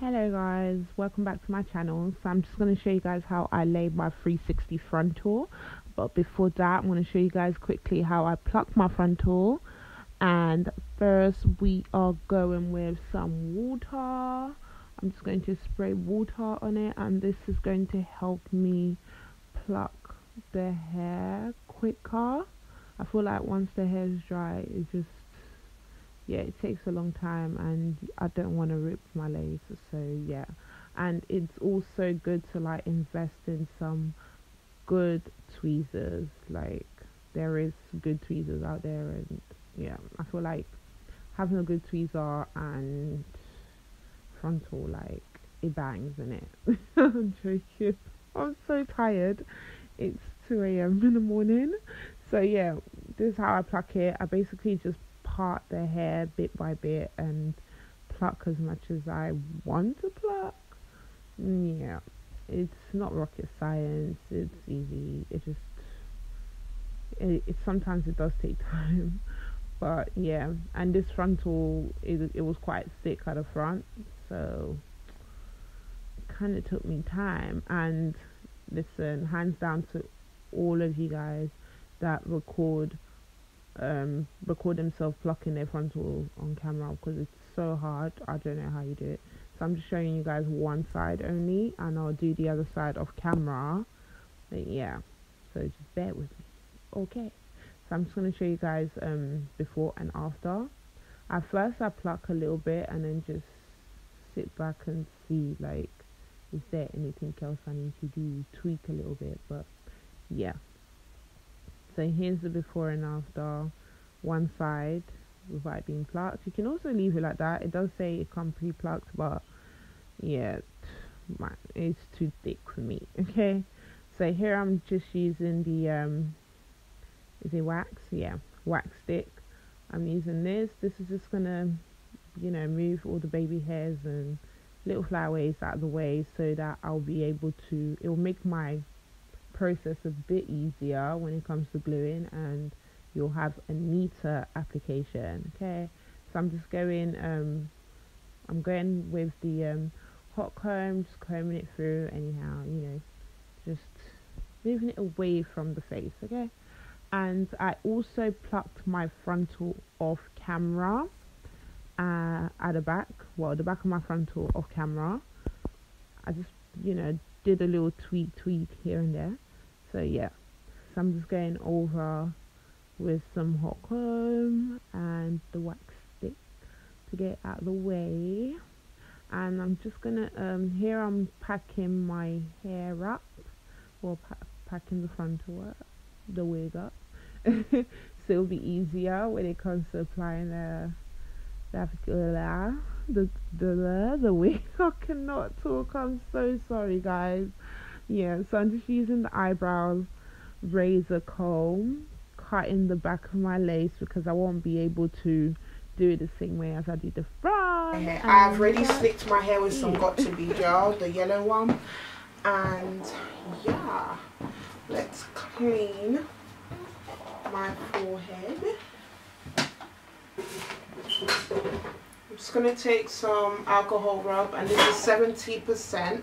Hello guys, welcome back to my channel. So I'm just going to show you guys how I laid my 360 frontal, but before that I'm going to show you guys quickly how I plucked my frontal. And first we are going with some water. I'm just going to spray water on it, and this is going to help me pluck the hair quicker. I feel like once the hair is dry, it just, yeah, it takes a long time and I don't want to rip my lace, so yeah. And it's also good to like invest in some good tweezers. Like there is good tweezers out there, and yeah, I feel like having a good tweezer and frontal, like, it bangs, innit? I'm joking, I'm so tired. It's 2 AM in the morning. So yeah, this is how I pluck it. I basically just part the hair bit by bit and pluck as much as I want to pluck. Yeah, it's not rocket science, it's easy. It sometimes it does take time, but yeah. And this frontal, it was quite thick at the front, so it kind of took me time. And listen, hands down to all of you guys that record themselves plucking their frontal on camera, because it's so hard. I don't know how you do it. So I'm just showing you guys one side only, and I'll do the other side off camera. But yeah, so just bear with me, okay? So I'm just going to show you guys before and after. At first I pluck a little bit and then just sit back and see, like, is there anything else I need to do, tweak a little bit, but yeah. So here's the before and after, one side without it being plucked. You can also leave it like that. It does say it can't be plucked, but yeah, it's too thick for me. Okay, so here I'm just using the is it wax? Yeah, wax stick. I'm using this. This is just gonna, you know, move all the baby hairs and little flyaways out of the way, so that I'll be able to, it will make my process a bit easier when it comes to gluing, and you'll have a neater application. Okay, so I'm just going I'm going with the hot comb, just combing it through anyhow, you know, just moving it away from the face. Okay, and I also plucked my frontal off camera at the back, well, the back of my frontal off camera. I just, you know, did a little tweak here and there. So yeah, so I'm just going over with some hot comb and the wax stick to get out of the way. And I'm just gonna here I'm packing my hair up, or packing the frontal up, the wig up. So it'll be easier when it comes to applying the wig. I cannot talk, I'm so sorry guys. Yeah, so I'm just using the eyebrows razor comb, cutting the back of my lace, because I won't be able to do it the same way as I did the front. Okay, I've already slicked my hair with some GOT2BE gel, the yellow one, and yeah, let's clean my forehead. I'm just going to take some alcohol rub, and this is 70%.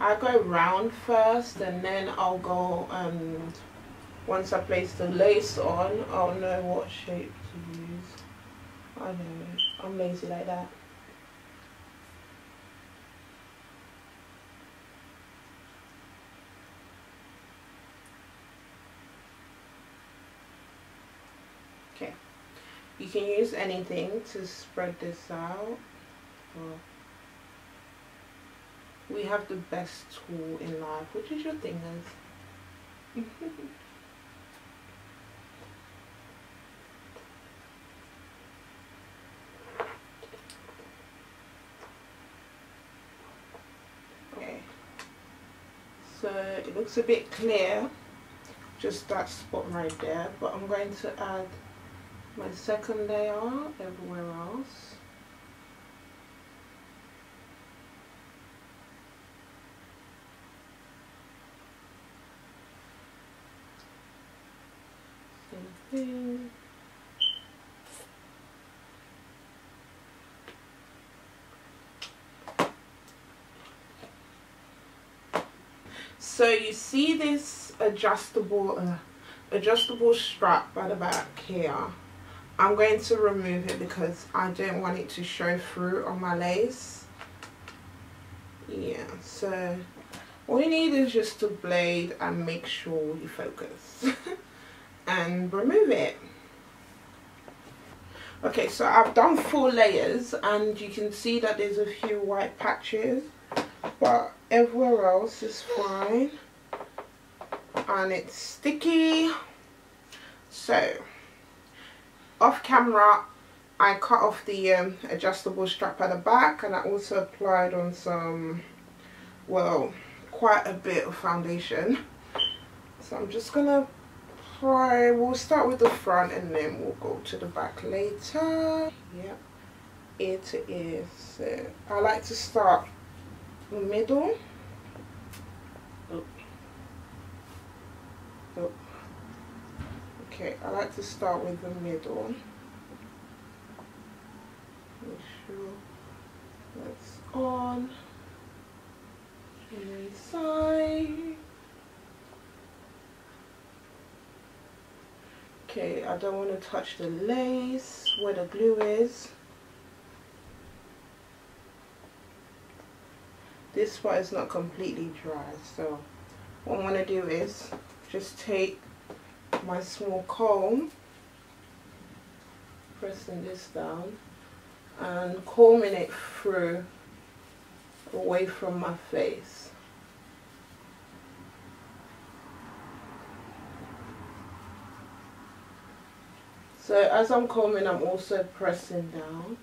I go round first, and then I'll go, and once I place the lace on, I'll know what shape to use. I know, I'm lazy like that. Okay, you can use anything to spread this out. Well, we have the best tool in life, which is your fingers. Okay, so it looks a bit clear, just that spot right there, but I'm going to add my second layer everywhere else. Same thing. So you see this adjustable strap by the back here. I'm going to remove it because I don't want it to show through on my lace. Yeah, so all you need is just a blade and make sure you focus and remove it. Okay, so I've done 4 layers and you can see that there's a few white patches, but everywhere else is fine and it's sticky. So off camera I cut off the adjustable strap at the back, and I also applied on some, well, quite a bit of foundation. So I'm just gonna apply, we'll start with the front and then we'll go to the back later. Yeah, ear to ear. So I like to start the middle. Okay, I like to start with the middle. Make sure that's on. And side. Okay, I don't want to touch the lace where the glue is. This part is not completely dry, so what I want to do is just take my small comb, pressing this down and combing it through away from my face. So as I'm combing, I'm also pressing down.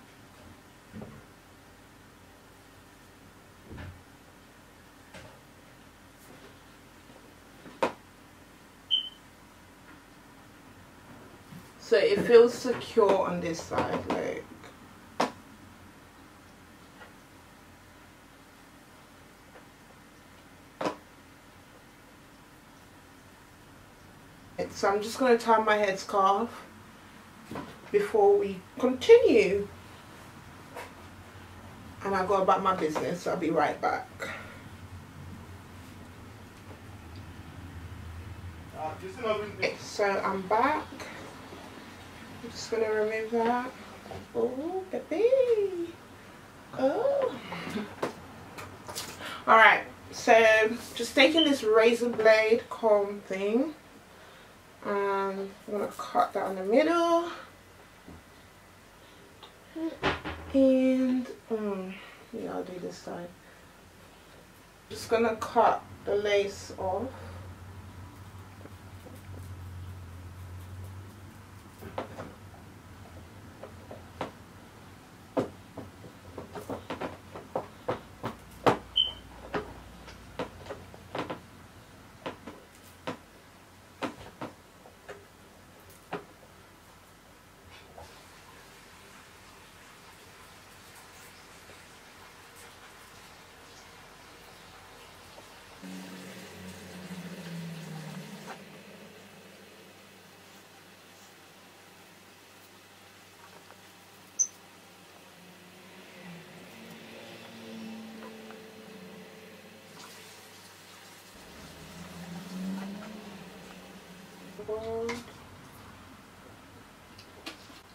So it feels secure on this side, like. So I'm just going to tie my headscarf before we continue. And I'll go about my business, so I'll be right back. Okay, so I'm back. I'm just going to remove that. Oh, baby. Oh. Alright, so just taking this razor blade comb thing, and I'm going to cut down the middle. And, yeah, I'll do this side. Just going to cut the lace off.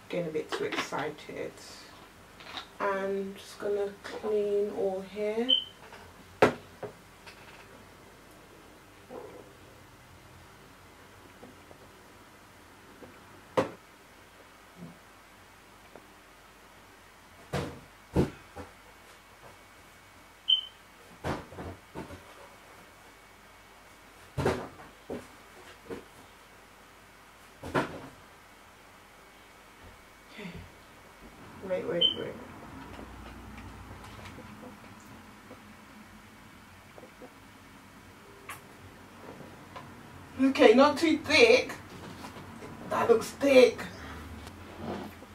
Getting a bit too excited. I'm just gonna clean all here. Wait. Okay, not too thick. That looks thick.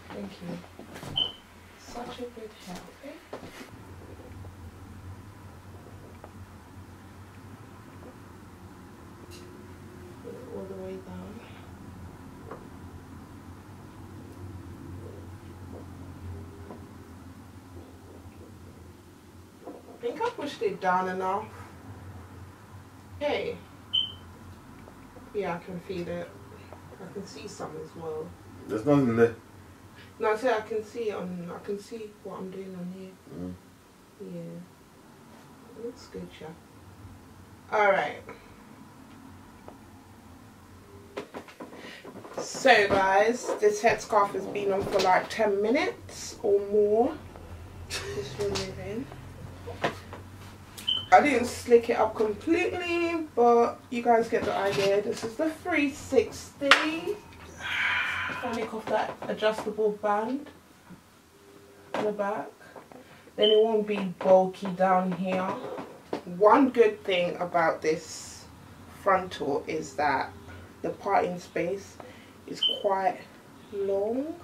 Thank you. Such a good help. Put it all the way down. I think I pushed it down enough. Hey. Yeah, I can feel it. I can see some as well. There's nothing there. No, so I can see on. I can see what I'm doing on here. Mm. Yeah, it looks good, yeah. All right. So, guys, this headscarf has been on for like 10 minutes or more. Just removing. I didn't slick it up completely, but you guys get the idea. This is the 360. I'll make off that adjustable band in the back. Then it won't be bulky down here. One good thing about this frontal is that the parting space is quite long,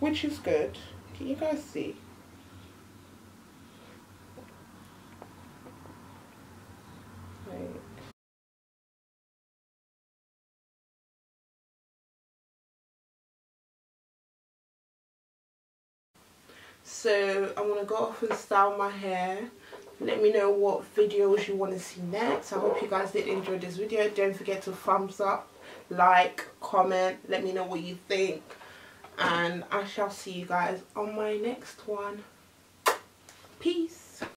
which is good. Can you guys see? So I'm going to go off and style my hair. Let me know what videos you want to see next. I hope you guys did enjoy this video. Don't forget to thumbs up, like, comment. Let me know what you think. And I shall see you guys on my next one. Peace.